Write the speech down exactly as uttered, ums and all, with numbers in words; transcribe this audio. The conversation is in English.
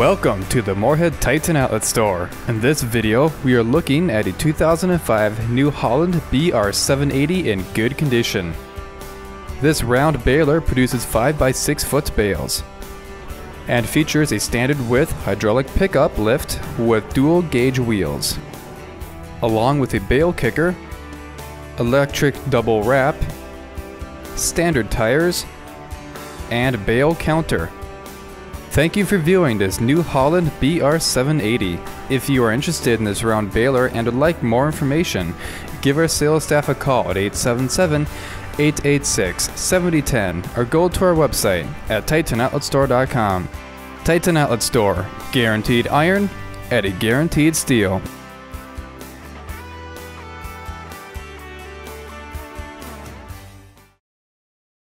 Welcome to the Moorhead Titan Outlet Store. In this video, we are looking at a two thousand five New Holland B R seven eighty in good condition. This round baler produces five by six foot bales and features a standard width hydraulic pickup lift with dual gauge wheels, along with a bale kicker, electric double wrap, standard tires, and bale counter. Thank you for viewing this New Holland B R seven eighty. If you are interested in this round baler and would like more information, give our sales staff a call at eight seven seven, eight eight six, seven zero one zero or go to our website at titan outlet store dot com. Titan Outlet Store, guaranteed iron at a guaranteed steel.